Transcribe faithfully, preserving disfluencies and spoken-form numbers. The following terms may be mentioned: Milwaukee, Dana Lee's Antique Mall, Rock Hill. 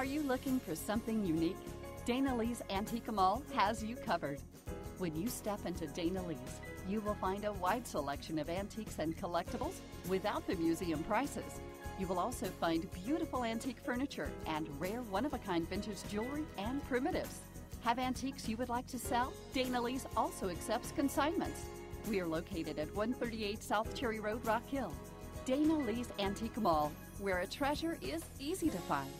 Are you looking for something unique? Dana Lee's Antique Mall has you covered. When you step into Dana Lee's, you will find a wide selection of antiques and collectibles without the museum prices. You will also find beautiful antique furniture and rare one-of-a-kind vintage jewelry and primitives. Have antiques you would like to sell? Dana Lee's also accepts consignments. We are located at one thirty-eight South Cherry Road, Rock Hill. Dana Lee's Antique Mall, where a treasure is easy to find.